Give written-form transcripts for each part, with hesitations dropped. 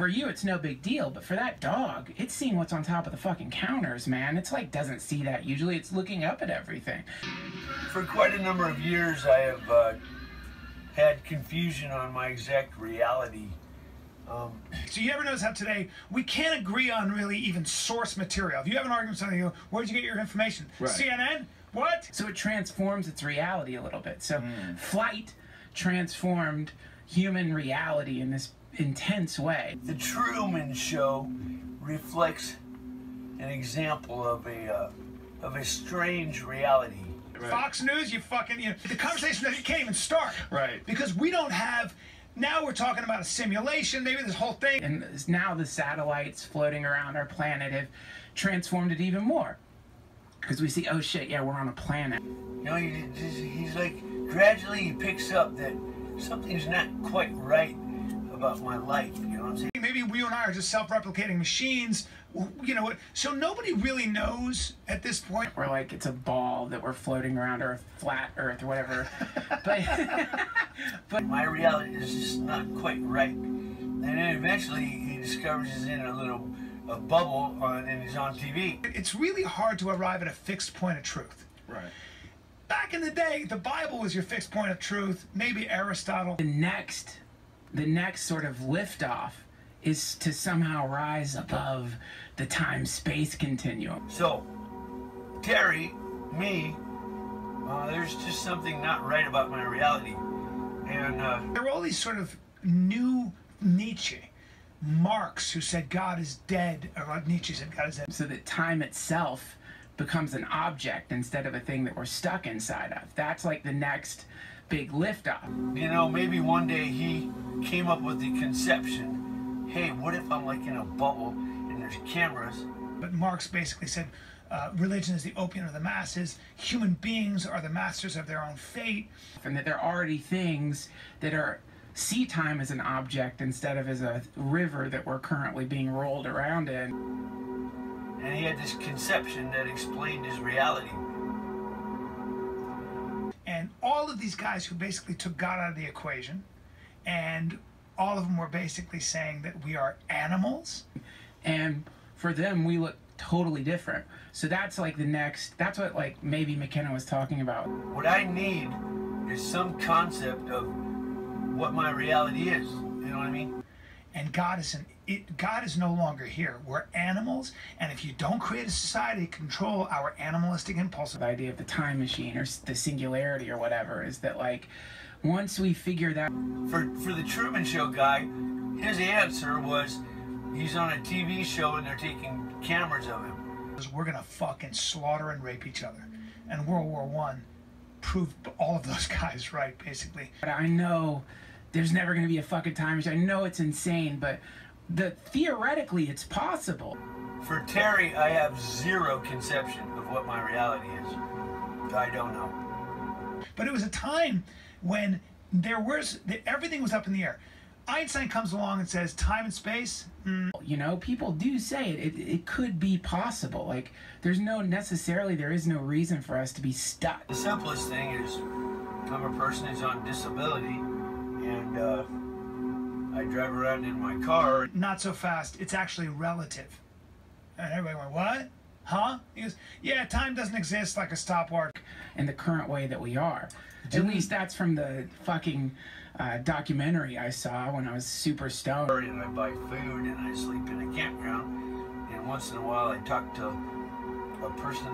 For you, it's no big deal, but for that dog, it's seeing what's on top of the fucking counters, man. It's like, doesn't see that usually. It's looking up at everything. For quite a number of years, I have had confusion on my exact reality. So you ever notice how today we can't agree on really even source material? If you have an argument with something, you go, where'd you get your information? Right. CNN? What? So it transforms its reality a little bit. So flight transformed human reality in this intense way. The Truman Show reflects an example of a strange reality. Right. Fox News, you fucking, the conversation that you can't even start. Right. Because we don't have. Now we're talking about a simulation, maybe this whole thing. And now the satellites floating around our planet have transformed it even more. Because we see, oh shit, yeah, we're on a planet. You know, he's like, gradually he picks up that something's not quite right about my life, you know what I'm saying? Maybe we and I are just self-replicating machines, you know what? So nobody really knows at this point. We're like, it's a ball that we're floating around, or a flat earth, or whatever. but my reality is just not quite right. And then eventually he discovers he's in a little bubble and he's on TV. It's really hard to arrive at a fixed point of truth. Right. Back in the day, the Bible was your fixed point of truth, maybe Aristotle. The next sort of liftoff is to somehow rise above the time-space continuum. So, Terry, me, there's just something not right about my reality. And there were all these sort of new Nietzsche, Marx, who said God is dead, or Nietzsche said God is dead. So that time itself becomes an object instead of a thing that we're stuck inside of. That's like the next big liftoff. You know, maybe one day he came up with the conception, hey, what if I'm like in a bubble and there's cameras? But Marx basically said religion is the opium of the masses, human beings are the masters of their own fate. And that there are already things that are, see time as an object instead of as a river that we're currently being rolled around in. And he had this conception that explained his reality. And all of these guys who basically took God out of the equation, and all of them were basically saying that we are animals. And for them, we look totally different. So that's like the next, that's what like maybe McKenna was talking about. What I need is some concept of what my reality is, you know what I mean? And God is no longer here. We're animals, and if you don't create a society to control our animalistic impulses. The idea of the time machine or the singularity or whatever is that like, once we figure that. For the Truman Show guy, his answer was he's on a TV show and they're taking cameras of him. We're gonna fucking slaughter and rape each other. And World War I proved all of those guys right, basically. But I know there's never gonna be a fucking time machine. I know it's insane, but theoretically it's possible. For Terry, I have zero conception of what my reality is. I don't know. But it was a time when there was, everything was up in the air. Einstein comes along and says, time and space, You know, people do say it could be possible. Like, there is no reason for us to be stuck. The simplest thing is, I'm a person who's on disability, and I drive around in my car. Not so fast, it's actually relative. And everybody went, what? Huh? He goes, yeah, time doesn't exist like a stopwatch. In the current way that we are. At least that's from the fucking documentary I saw when I was super stoned. And I buy food and I sleep in a campground, and once in a while I talk to a person.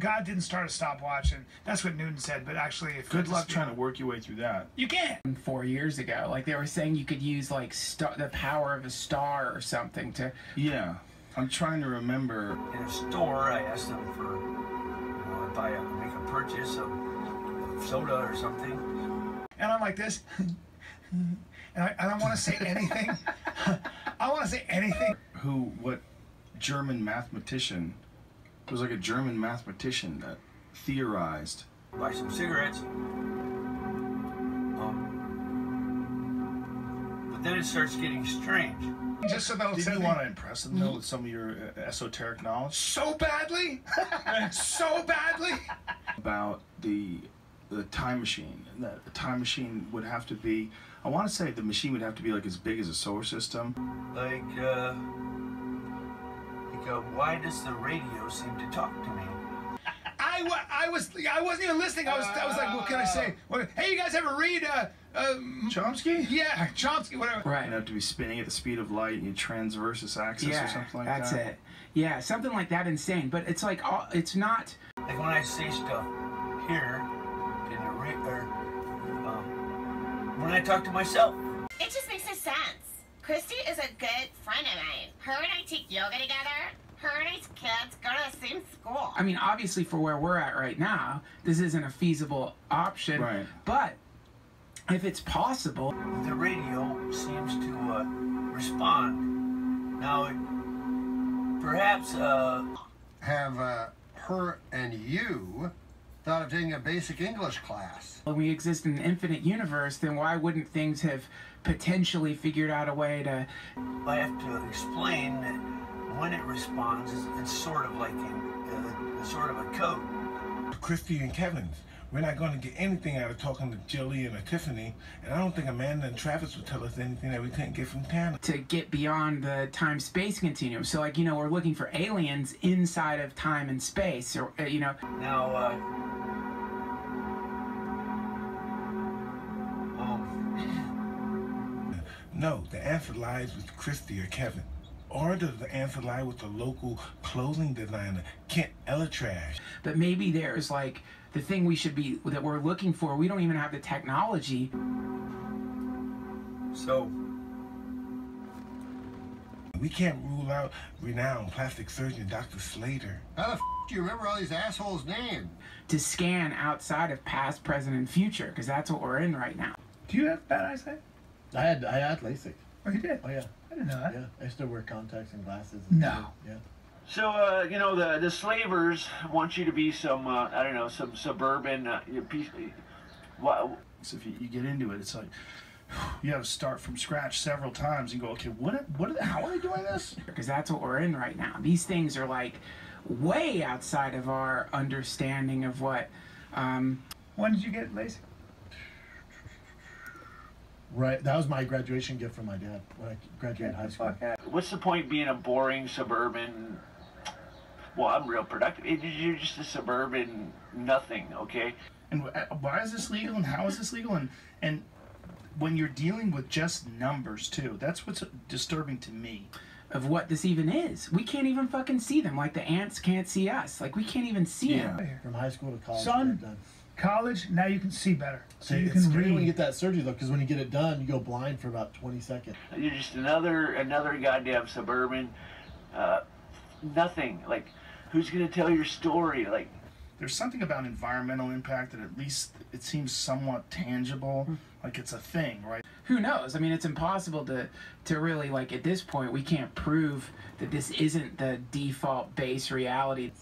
God didn't start a stopwatch, and that's what Newton said, but actually... Good luck trying to work your way through that. You can't! 4 years ago, like, they were saying you could use, like, the power of a star or something to... Yeah, I'm trying to remember. In a store, I asked them for, if I make a purchase of soda or something. And I'm like this, and I don't want to say anything. I want to say anything. What German mathematician, it was like a German mathematician that theorized. Buy some cigarettes. But then it starts getting strange. Just so did you want to impress them though with some of your esoteric knowledge? So badly, so badly. About the time machine, and that the time machine would have to be I want to say the machine would have to be like as big as a solar system. Like why does the radio seem to talk to me? I wasn't even listening. I was like, what can I say? What, hey, you guys ever read Chomsky? Yeah, Chomsky, whatever. Right. You'd have to be spinning at the speed of light and you transverse this axis or something like that. That's it. Yeah, something like that. Insane. But it's like, it's not. Like when I say stuff here, when I talk to myself. It just makes no sense. Christy is a good friend of mine. Her and I take yoga together. Her and his kids go to the same school. I mean, obviously for where we're at right now, this isn't a feasible option. Right. But if it's possible. The radio seems to respond. Now, perhaps have her and you thought of taking a basic English class. Well, we exist in an infinite universe, then why wouldn't things have potentially figured out a way to... I have to explain that when it responds, it's sort of like sort of a code. Christy and Kevin, we're not going to get anything out of talking to Jillian or Tiffany, and I don't think Amanda and Travis would tell us anything that we couldn't get from Tana. To get beyond the time-space continuum. So, like, you know, we're looking for aliens inside of time and space, or, you know. Now, no, the answer lies with Christy or Kevin. Or does the answer lie with the local clothing designer, Kent Eletrash? But maybe there's like the thing we should be, that we're looking for, we don't even have the technology. So, we can't rule out renowned plastic surgeon Dr. Slater. How the f do you remember all these assholes' names? To scan outside of past, present, and future, because that's what we're in right now. Do you have bad eyesight? I had LASIK. Oh, you did? Oh, yeah. I didn't know that. Yeah, I still wear contacts and glasses. And no. Yeah. So, you know, the slavers want you to be some, I don't know, some suburban piece. Wow. So if you get into it, it's like you have to start from scratch several times and go, okay, how are they doing this? Because that's what we're in right now. These things are like way outside of our understanding of what. When did you get LASIK? Right, that was my graduation gift from my dad when I graduated high school. What's the point being a boring suburban? Well, I'm real productive. You're just a suburban nothing, okay? And why is this legal? And how is this legal? And when you're dealing with just numbers too, that's what's disturbing to me. Of what this even is, we can't even fucking see them. Like the ants can't see us. Like we can't even see them. From high school to college, son. Done. College, now you can see better. So you can read. When you get that surgery though, because when you get it done, you go blind for about 20 seconds. You're just another goddamn suburban, nothing. Like, who's gonna tell your story? Like, there's something about environmental impact that at least it seems somewhat tangible, like it's a thing, right? Who knows? I mean, it's impossible to really like at this point we can't prove that this isn't the default base reality.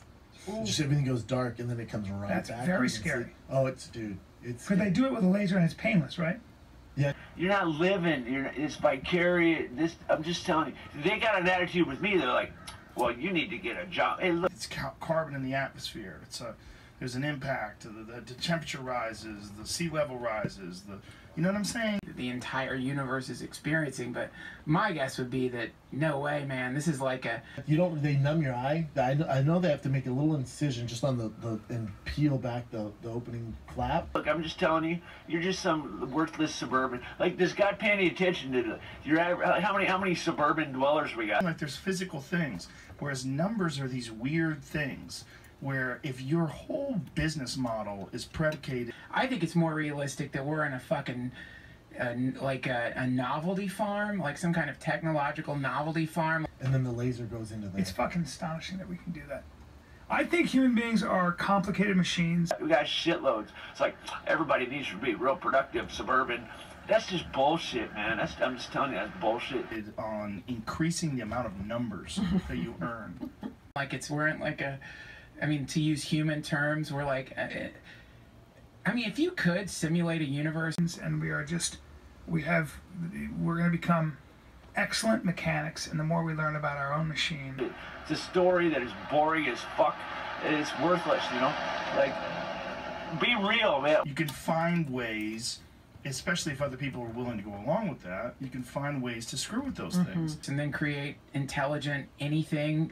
Ooh. Just everything goes dark and then it comes right back. That's very scary. Like, oh, it's dude. It's. Could they do it with a laser and it's painless, right? Yeah. You're not living. It's vicarious. This. I'm just telling you. They got an attitude with me. They're like, well, you need to get a job. Hey, look. It's carbon in the atmosphere. It's a. There's an impact. The temperature rises. The sea level rises. The. You know what I'm saying? The entire universe is experiencing, but my guess would be that no way, man. This is like a... You don't... They numb your eye. I know they have to make a little incision just on the and peel back the opening flap. Look, I'm just telling you, you're just some worthless suburban. Like, does God pay any attention to your average... How many suburban dwellers we got? Like, there's physical things, whereas numbers are these weird things. Where if your whole business model is predicated... I think it's more realistic that we're in a fucking, like a novelty farm, like some kind of technological novelty farm. And then the laser goes into that. It's fucking astonishing that we can do that. I think human beings are complicated machines. We got shitloads. It's like, everybody needs to be real productive, suburban. That's just bullshit, man. I'm just telling you, that's bullshit. It's on increasing the amount of numbers that you earn. Like we're in like a... I mean, to use human terms, we're like, I mean, if you could simulate a universe. And we are just, we're going to become excellent mechanics, and the more we learn about our own machine. It's a story that is boring as fuck, and it's worthless, you know? Like, be real, man. You can find ways especially if other people are willing to go along with that, you can find ways to screw with those things. And then create intelligent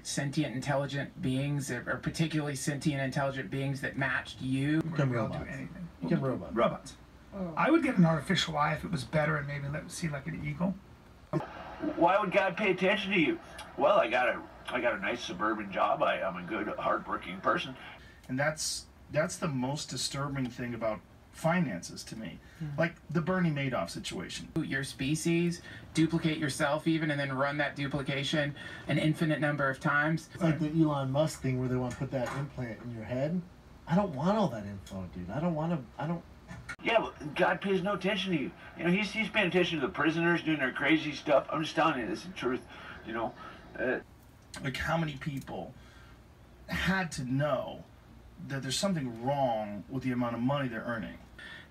sentient intelligent beings, or particularly sentient intelligent beings that matched you. Robots. Oh. I would get an artificial eye if it was better, and maybe let me see like an eagle. Why would God pay attention to you? Well, I got a nice suburban job. I'm a good, hardworking person. And that's the most disturbing thing about finances to me. Like the Bernie Madoff situation. Your species, duplicate yourself even, and then run that duplication an infinite number of times. It's like the Elon Musk thing where they want to put that implant in your head. I don't want all that info, dude. Yeah, well, God pays no attention to you. You know, he's paying attention to the prisoners doing their crazy stuff. I'm just telling you, this is the truth, you know. Like how many people had to know that there's something wrong with the amount of money they're earning?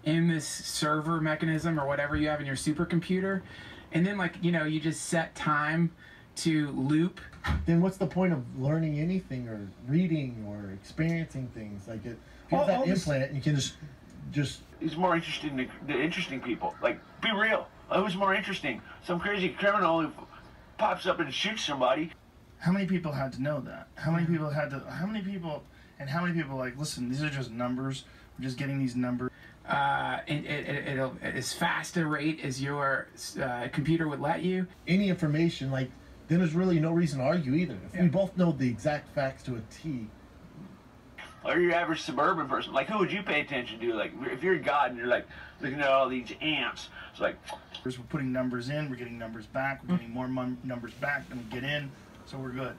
In this server mechanism or whatever you have in your supercomputer, and then like, you know, you just set time to loop. Then what's the point of learning anything or reading or experiencing things? Like it, well, that implant, you can just... He's more interested in the interesting people. Like, be real. Who's more interesting? Some crazy criminal who pops up and shoots somebody. How many people had to know that? How many people had to... how many people like, listen, these are just numbers. We're just getting these numbers. It'll as fast a rate as your computer would let you. Any information, like, then there's really no reason to argue either. If we both know the exact facts to a T. Or your average suburban person, like, who would you pay attention to? Like, if you're God and you're like looking at all these amps, it's like, we're putting numbers in, we're getting numbers back, we're getting more numbers back than we get in, so we're good.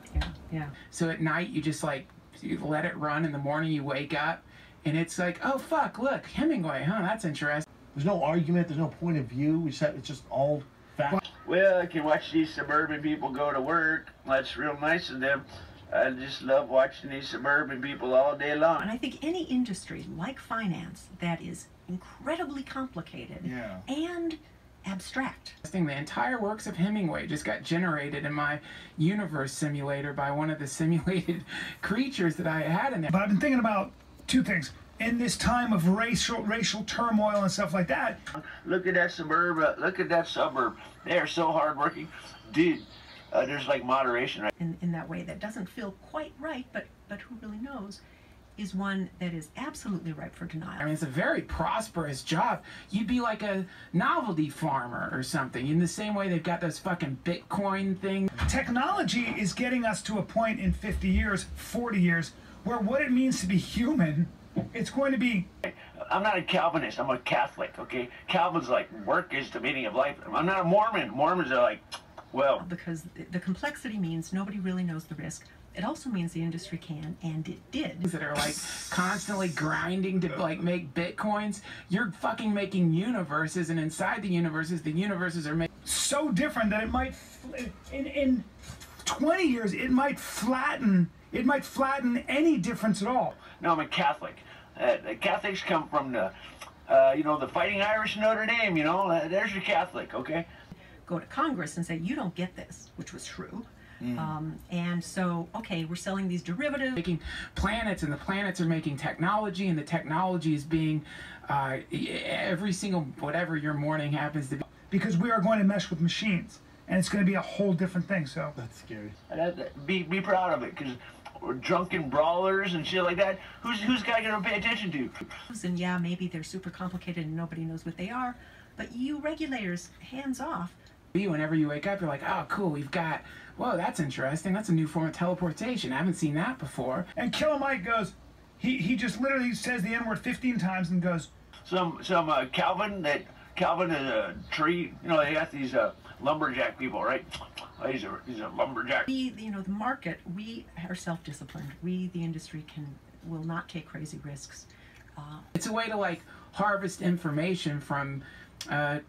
Yeah. So at night you just like you let it run. In the morning you wake up and it's like, oh fuck, look, Hemingway, huh? That's interesting. There's no argument. There's no point of view. It's just all fact. Well, I can watch these suburban people go to work. That's real nice of them. I just love watching these suburban people all day long. And I think any industry like finance that is incredibly complicated and abstract. The entire works of Hemingway just got generated in my universe simulator by one of the simulated creatures that I had in there. But I've been thinking about two things. In this time of racial turmoil and stuff like that. Look at that suburb. Look at that suburb. They are so hardworking. Dude. There's like moderation, right? In that way that doesn't feel quite right, but who really knows, is one that is absolutely ripe for denial. I mean, it's a very prosperous job. You'd be like a novelty farmer or something, in the same way they've got those fucking Bitcoin thing. Technology is getting us to a point in 50 years, 40 years, where what it means to be human, it's going to be... I'm not a Calvinist, I'm a Catholic, okay? Calvin's like, work is the meaning of life. I'm not a Mormon. Mormons are like... Well, because the complexity means nobody really knows the risk. It also means the industry can, and it did. That are like constantly grinding to like make bitcoins. You're fucking making universes, and inside the universes are made so different that it might in 20 years it might flatten any difference at all. No, I'm a Catholic. Catholics come from the you know, the Fighting Irish, Notre Dame. You know, there's your Catholic, okay. Go to Congress and say, you don't get this, which was true. And so, okay, we're selling these derivatives. Making planets, and the planets are making technology, and the technology is being every single whatever your morning happens to be. Because we are going to mesh with machines, and it's going to be a whole different thing, so. That's scary. Be proud of it, because we're drunken brawlers and shit like that. Who's guy going to pay attention to? And yeah, maybe they're super complicated and nobody knows what they are, but you regulators, hands off. Whenever you wake up, you're like, oh, cool, we've got, whoa, that's interesting. That's a new form of teleportation. I haven't seen that before. And Killer Mike goes, he just literally says the N-word 15 times and goes, Calvin is a tree, you know, they got these lumberjack people, right? He's a lumberjack. We, you know, the market, we are self-disciplined. We, the industry, will not take crazy risks. It's a way to, like, harvest information from...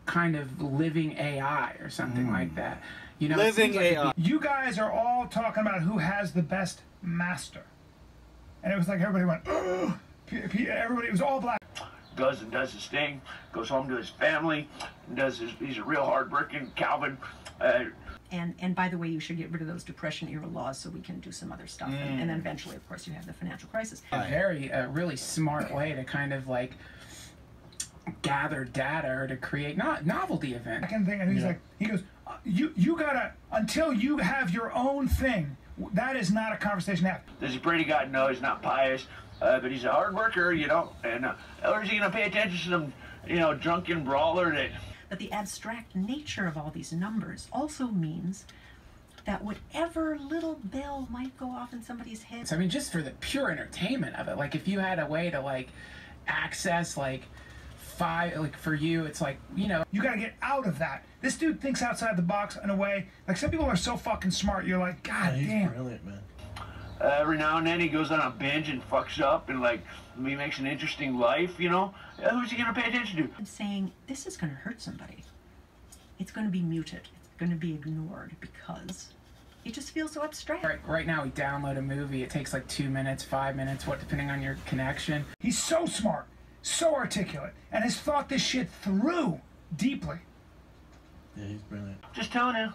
kind of living AI or something like that. You know, living AI. You guys are all talking about who has the best master, and it was like everybody went, ugh! Everybody, it was all black. Goes and does his thing, goes home to his family, and does his. He's a real hardworking Calvin. And by the way, you should get rid of those depression era laws so we can do some other stuff. And then eventually, of course, you have the financial crisis. A really smart way to kind of like. gather data or to create novelty event. And he's like, he goes, you gotta, until you have your own thing, that is not a conversation to have. Does he pray to God? No, he's not pious, but he's a hard worker, you know, and or is he gonna pay attention to some, you know, drunken brawler that... But the abstract nature of all these numbers also means that whatever little bell might go off in somebody's head. So, I mean, just for the pure entertainment of it, like if you had a way to like access like five, like for you, it's like, you know, you gotta get out of that. This dude thinks outside the box in a way. Like some people are so fucking smart, you're like, God damn. He's brilliant, man. Every now and then he goes on a binge and fucks up and like he makes an interesting life, you know? Who's he gonna pay attention to? I'm saying this is gonna hurt somebody. It's gonna be muted. Going to be ignored because it just feels so abstract. Right now, we download a movie. It takes like 2 minutes, 5 minutes, what, depending on your connection. He's so smart, so articulate, and has thought this shit through deeply. Yeah, he's brilliant. Just telling you.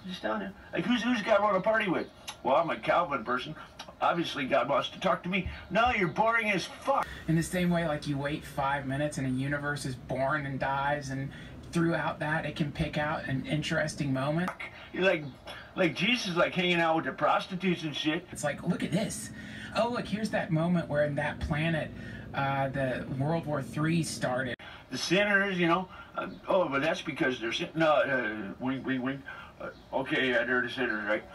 Like, who's God want a party with? Well, I'm a Calvin person. Obviously, God wants to talk to me. No, you're boring as fuck. In the same way, like, you wait 5 minutes and a universe is born and dies, and throughout that, it can pick out an interesting moment. You're like Jesus, like hanging out with the prostitutes and shit. It's like, look at this. Oh, look, here's that moment where in that planet, the World War III started. The sinners, you know. Oh, but that's because they're sinners. No, wing, wing, wing. Okay, yeah, they're the sinners, right?